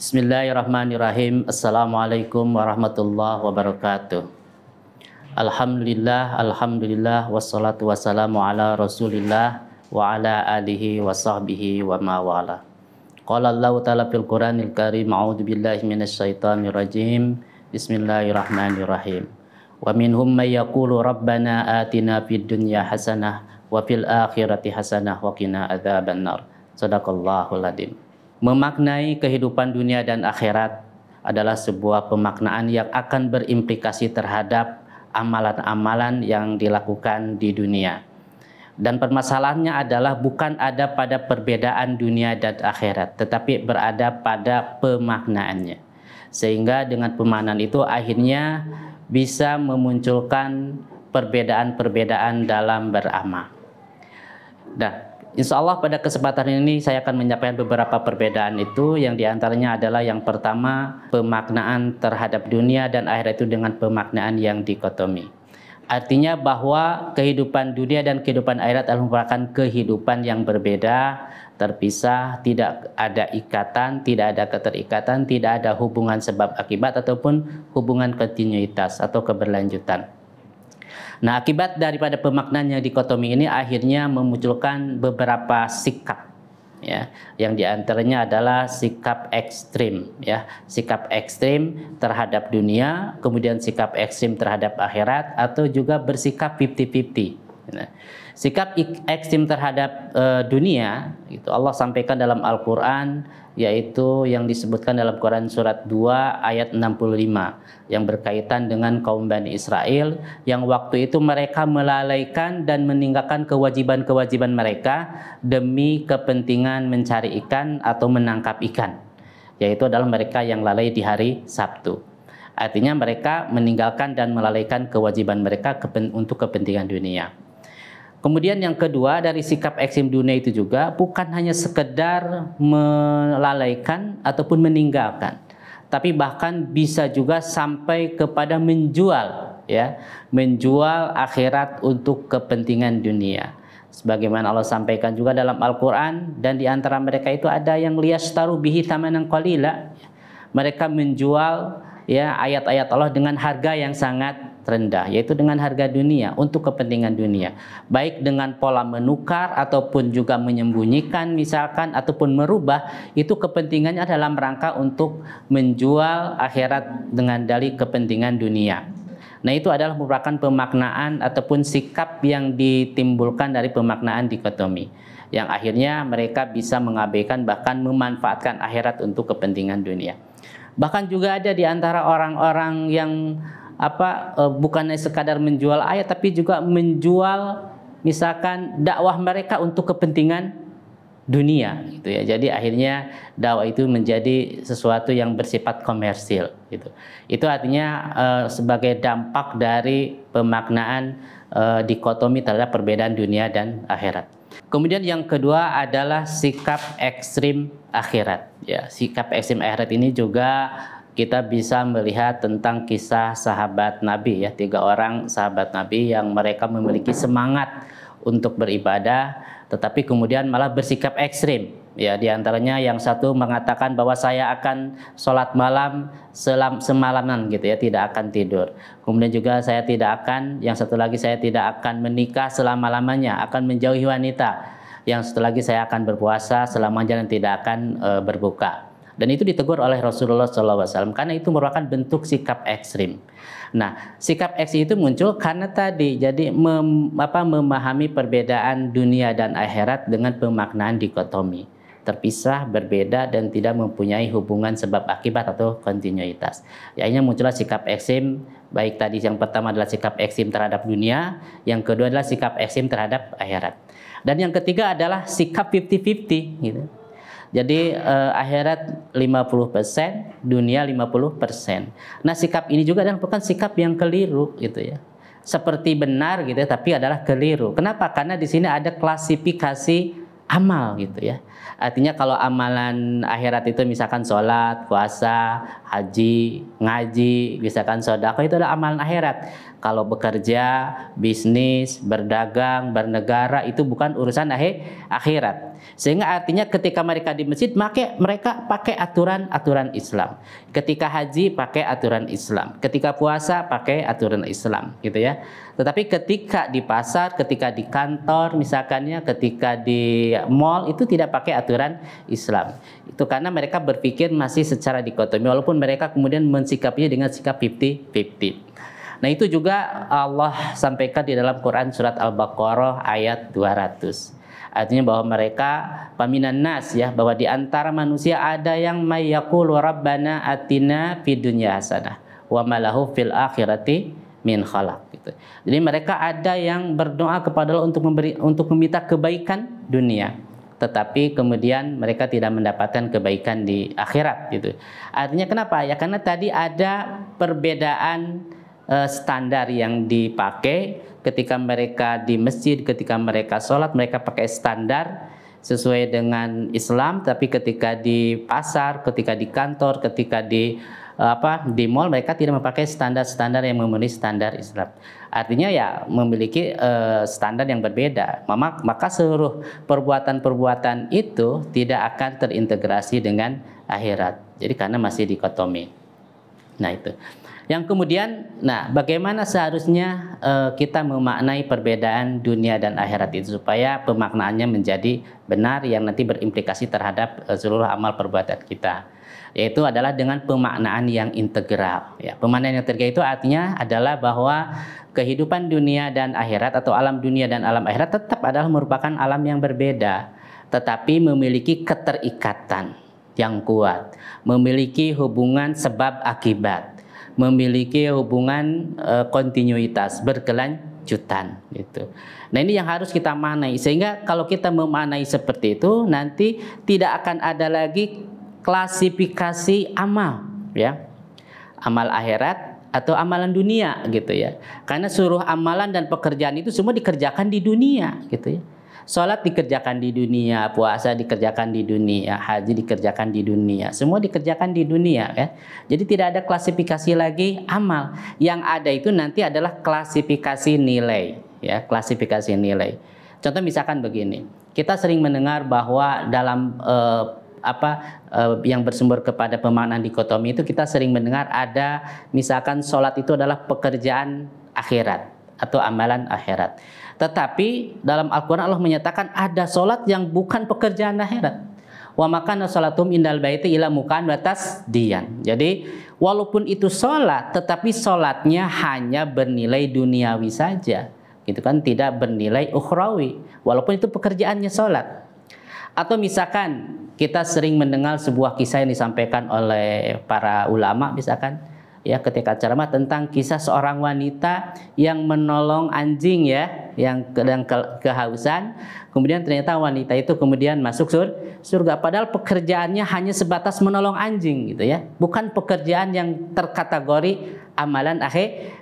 Bismillahirrahmanirrahim. Assalamualaikum warahmatullahi wabarakatuh. Alhamdulillah. Wassalatu wassalamu ala Rasulillah wa ala alihi wa sahbihi wa mawala. Qala Allah ta'ala fil Quranil Karim, A'udhu billahi minasyaitanir rajim. Bismillahirrahmanirrahim. Wa minhum may yaqulu rabbana atina fid dunya hasanah wa fil akhirati hasanah wa qina adzabannar. Shadaqallahul adzim. Memaknai kehidupan dunia dan akhirat adalah sebuah pemaknaan yang akan berimplikasi terhadap amalan-amalan yang dilakukan di dunia. Dan permasalahannya adalah bukan ada pada perbedaan dunia dan akhirat, tetapi berada pada pemaknaannya. Sehingga dengan pemaknaan itu akhirnya bisa memunculkan perbedaan-perbedaan dalam beramal. Nah, insya Allah pada kesempatan ini saya akan menyampaikan beberapa perbedaan itu, yang diantaranya adalah yang pertama, pemaknaan terhadap dunia dan akhirat itu dengan pemaknaan yang dikotomi. Artinya bahwa kehidupan dunia dan kehidupan akhirat adalah merupakan kehidupan yang berbeda, terpisah, tidak ada ikatan, tidak ada keterikatan, tidak ada hubungan sebab akibat ataupun hubungan kontinuitas atau keberlanjutan. Nah, akibat daripada pemaknaan yang dikotomi ini akhirnya memunculkan beberapa sikap, ya, yang diantaranya adalah sikap ekstrim, ya, sikap ekstrim terhadap dunia, kemudian sikap ekstrim terhadap akhirat, atau juga bersikap 50-50. Nah, sikap ekstrim terhadap dunia itu Allah sampaikan dalam Al-Quran, yaitu yang disebutkan dalam Quran surat 2 ayat 65 yang berkaitan dengan kaum Bani Israel, yang waktu itu mereka melalaikan dan meninggalkan kewajiban-kewajiban mereka demi kepentingan mencari ikan atau menangkap ikan, yaitu adalah mereka yang lalai di hari Sabtu. Artinya mereka meninggalkan dan melalaikan kewajiban mereka untuk kepentingan dunia. Kemudian yang kedua dari sikap ekstrim dunia itu juga bukan hanya sekedar melalaikan ataupun meninggalkan, tapi bahkan bisa juga sampai kepada menjual, ya, menjual akhirat untuk kepentingan dunia. Sebagaimana Allah sampaikan juga dalam Al-Quran, dan di antara mereka itu ada yang liyastaru bihi thamanan qalila. Mereka menjual, ya, ayat-ayat Allah dengan harga yang sangat rendah, yaitu dengan harga dunia, untuk kepentingan dunia, baik dengan pola menukar ataupun juga menyembunyikan misalkan ataupun merubah. Itu kepentingannya dalam rangka untuk menjual akhirat dengan dalih kepentingan dunia. Nah, itu adalah merupakan pemaknaan ataupun sikap yang ditimbulkan dari pemaknaan dikotomi, yang akhirnya mereka bisa mengabaikan bahkan memanfaatkan akhirat untuk kepentingan dunia. Bahkan juga ada di antara orang-orang yang bukannya sekadar menjual ayat, tapi juga menjual misalkan dakwah mereka untuk kepentingan dunia, gitu ya. Jadi akhirnya dakwah itu menjadi sesuatu yang bersifat komersil, gitu. Itu artinya sebagai dampak dari pemaknaan dikotomi terhadap perbedaan dunia dan akhirat. Kemudian yang kedua adalah sikap ekstrim akhirat, ya. Sikap ekstrim akhirat ini juga kita bisa melihat tentang kisah sahabat Nabi, ya, 3 orang sahabat Nabi yang mereka memiliki semangat untuk beribadah, tetapi kemudian malah bersikap ekstrim, ya. Di antaranya yang satu mengatakan bahwa saya akan sholat malam semalaman, gitu ya, tidak akan tidur. Kemudian juga saya tidak akan, yang satu lagi saya tidak akan menikah selama-lamanya, akan menjauhi wanita. Yang satu lagi saya akan berpuasa selamanya dan tidak akan berbuka. Dan itu ditegur oleh Rasulullah SAW karena itu merupakan bentuk sikap ekstrim. Nah, sikap ekstrim itu muncul karena tadi, jadi memahami perbedaan dunia dan akhirat dengan pemaknaan dikotomi, terpisah, berbeda, dan tidak mempunyai hubungan sebab akibat atau kontinuitas. Yaitu muncullah sikap ekstrim, baik tadi yang pertama adalah sikap ekstrim terhadap dunia, yang kedua adalah sikap ekstrim terhadap akhirat, dan yang ketiga adalah sikap 50-50, gitu. Jadi akhirat 50%, dunia 50%. Nah, sikap ini juga bukan sikap yang keliru, gitu ya. Seperti benar, gitu ya, tapi adalah keliru. Kenapa? Karena di sini ada klasifikasi amal, gitu ya. Artinya kalau amalan akhirat itu misalkan sholat, puasa, haji, ngaji, misalkan sedekah, itu adalah amalan akhirat. kalau bekerja, bisnis, berdagang, bernegara itu bukan urusan akhirat. Sehingga artinya ketika mereka di masjid, mereka pakai aturan-aturan Islam. Ketika haji pakai aturan Islam, ketika puasa pakai aturan Islam, gitu ya. Tetapi ketika di pasar, ketika di kantor misalkannya, ketika di mall itu tidak pakai aturan Islam. Itu karena mereka berpikir masih secara dikotomi, walaupun mereka kemudian mensikapinya dengan sikap 50-50. Nah, itu juga Allah sampaikan di dalam Quran surat Al-Baqarah ayat 200. Artinya bahwa mereka paminan nas, ya, bahwa di antara manusia ada yang mayyaqulu rabbana atina fid dunya hasanah wa malahu fil akhirati min khalaq, gitu. Jadi mereka ada yang berdoa kepada Allah untuk meminta kebaikan dunia, tetapi kemudian mereka tidak mendapatkan kebaikan di akhirat, gitu. Artinya kenapa? Ya karena tadi ada perbedaan standar yang dipakai ketika mereka di masjid, ketika mereka sholat, mereka pakai standar sesuai dengan Islam. Tapi ketika di pasar, ketika di kantor, ketika di mall, mereka tidak memakai standar-standar yang memenuhi standar Islam. Artinya ya memiliki standar yang berbeda. Maka seluruh perbuatan-perbuatan itu tidak akan terintegrasi dengan akhirat. Jadi karena masih dikotomi. Nah itu. Yang kemudian, nah bagaimana seharusnya kita memaknai perbedaan dunia dan akhirat itu supaya pemaknaannya menjadi benar yang nanti berimplikasi terhadap seluruh amal perbuatan kita, yaitu adalah dengan pemaknaan yang integral. Ya, pemaknaan yang integral itu artinya adalah bahwa kehidupan dunia dan akhirat atau alam dunia dan alam akhirat tetap adalah merupakan alam yang berbeda, tetapi memiliki keterikatan yang kuat, memiliki hubungan sebab akibat, memiliki hubungan kontinuitas, berkelanjutan, gitu. Nah ini yang harus kita maknai, sehingga kalau kita memaknai seperti itu nanti tidak akan ada lagi klasifikasi amal, ya, amal akhirat atau amalan dunia, gitu ya. Karena seluruh amalan dan pekerjaan itu semua dikerjakan di dunia, gitu ya. Sholat dikerjakan di dunia, puasa dikerjakan di dunia, haji dikerjakan di dunia, semua dikerjakan di dunia, ya. Jadi tidak ada klasifikasi lagi amal. Yang ada itu nanti adalah klasifikasi nilai, ya, klasifikasi nilai. Contoh misalkan begini, kita sering mendengar bahwa dalam yang bersumber kepada pemaknaan dikotomi itu kita sering mendengar ada misalkan sholat itu adalah pekerjaan akhirat atau amalan akhirat. Tetapi dalam Al-Quran Allah menyatakan ada sholat yang bukan pekerjaan akhirat. Wa makana sholatum indal baiti ila mukaan batas diyan. Jadi walaupun itu sholat, tetapi sholatnya hanya bernilai duniawi saja, gitu kan, tidak bernilai ukhrawi, walaupun itu pekerjaannya sholat. Atau misalkan kita sering mendengar sebuah kisah yang disampaikan oleh para ulama misalkan, ya, ketika ceramah tentang kisah seorang wanita yang menolong anjing, ya, yang kehausan. Kemudian ternyata wanita itu kemudian masuk surga. Padahal pekerjaannya hanya sebatas menolong anjing, gitu ya. Bukan pekerjaan yang terkategori amalan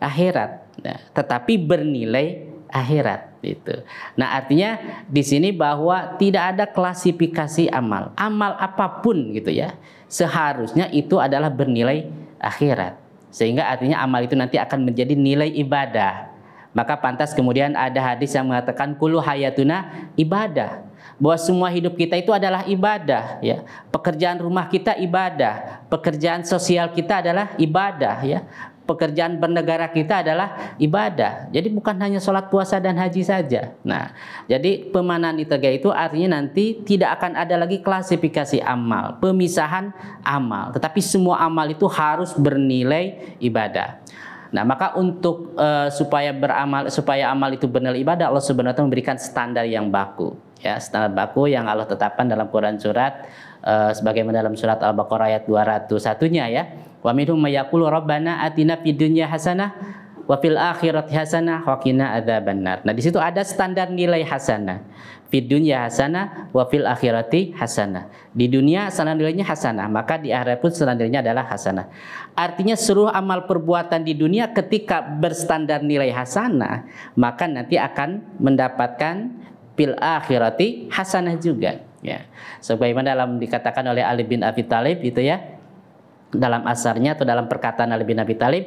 akhirat, nah, tetapi bernilai akhirat, gitu. Nah artinya di sini bahwa tidak ada klasifikasi amal. Amal apapun, gitu ya, seharusnya itu adalah bernilai akhirat. Sehingga artinya amal itu nanti akan menjadi nilai ibadah. Maka pantas kemudian ada hadis yang mengatakan kullu hayatuna ibadah, bahwa semua hidup kita itu adalah ibadah, ya. Pekerjaan rumah kita ibadah, pekerjaan sosial kita adalah ibadah, ya. Pekerjaan bernegara kita adalah ibadah. Jadi bukan hanya sholat, puasa, dan haji saja. Nah, jadi pemaknaan integral itu artinya nanti tidak akan ada lagi klasifikasi amal, pemisahan amal, tetapi semua amal itu harus bernilai ibadah. Nah, maka untuk supaya amal itu bernilai ibadah, Allah Subhanahu wa Ta'ala memberikan standar yang baku, ya, standar baku yang Allah tetapkan dalam Quran surat sebagaimana dalam surat Al-Baqarah ayat 201-nya, ya. Wa minhum mayaqulu rabbana atina fid dunya hasanah wa fil akhirati hasanah wa qina adzabannar. Nah, di situ ada standar nilai hasanah. Fid dunya hasanah wa fil akhirati hasanah. Di dunia standar nilainya hasanah, maka di akhirat pun standar nilainya adalah hasanah. Artinya seluruh amal perbuatan di dunia ketika berstandar nilai hasanah, maka nanti akan mendapatkan fil akhirati hasanah juga, ya. Sebagaimana dalam dikatakan oleh Ali bin Abi Talib itu, ya, dalam asarnya atau dalam perkataan Ali bin Abi Talib,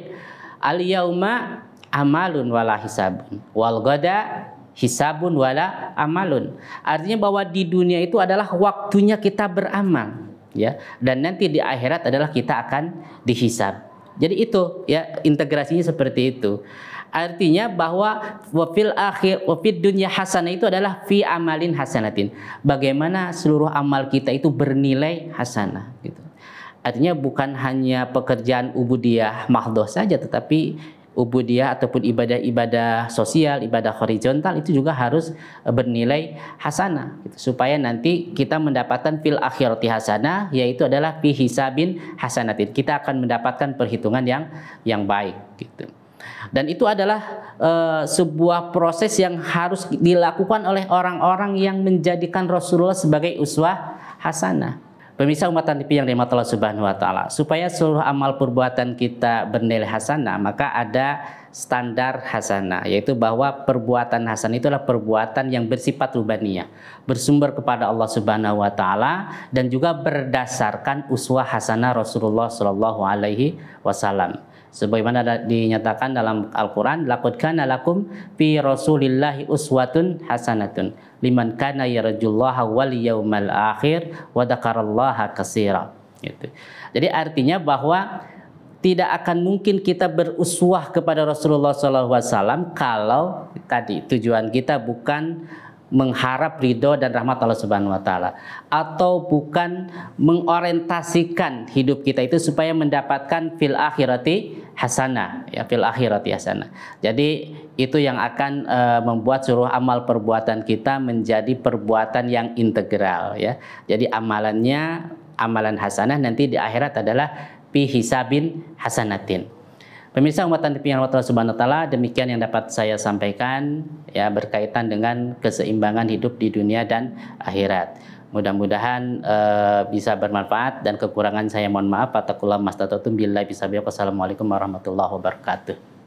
al yauma amalun wala hisabun. Wal gada hisabun wala amalun. Artinya bahwa di dunia itu adalah waktunya kita beramal, ya. Dan nanti di akhirat adalah kita akan dihisab. Jadi itu ya integrasinya seperti itu. Artinya bahwa wafil akhir wafid dunya hasanah itu adalah fi amalin hasanatin. Bagaimana seluruh amal kita itu bernilai hasanah gitu. Artinya bukan hanya pekerjaan ubudiyah mahdoh saja, tetapi ubudiyah ataupun ibadah-ibadah sosial, ibadah horizontal itu juga harus bernilai hasanah gitu. Supaya nanti kita mendapatkan fil akhirati hasanah, yaitu adalah fi hisabin hasanatin. Kita akan mendapatkan perhitungan yang baik gitu. Dan itu adalah sebuah proses yang harus dilakukan oleh orang-orang yang menjadikan Rasulullah sebagai uswah hasanah. Pemirsa Ummatan TV yang dirahmati Allah Subhanahu wa taala, supaya seluruh amal perbuatan kita bernilai hasanah, maka ada standar hasanah, yaitu bahwa perbuatan hasanah itulah perbuatan yang bersifat rubaniyah, bersumber kepada Allah Subhanahu wa taala dan juga berdasarkan uswah hasanah Rasulullah sallallahu alaihi wasallam. Sebagaimana dinyatakan dalam Al-Quran, laqad kana lakum fi rasulillahi uswatun hasanatun liman kana yarjullaha wal yawmal akhir wa dzakarallaha katsira gitu. Jadi artinya bahwa tidak akan mungkin kita beruswah kepada Rasulullah SAW kalau tadi tujuan kita bukan mengharap ridho dan rahmat Allah Subhanahu wa taala, atau bukan mengorientasikan hidup kita itu supaya mendapatkan fil akhirati hasanah, ya fil akhirati hasanah. Jadi itu yang akan membuat seluruh amal perbuatan kita menjadi perbuatan yang integral ya. Jadi amalannya amalan hasanah nanti di akhirat adalah fi hisabin hasanatin. Pemirsa Ummatan TV yang dirahmati Allah Subhanahu wa taala, demikian yang dapat saya sampaikan ya berkaitan dengan keseimbangan hidup di dunia dan akhirat. Mudah-mudahan bisa bermanfaat, dan kekurangan saya mohon maaf. Wattaqullaha mastata'tum billahi. Assalamualaikum warahmatullahi wabarakatuh.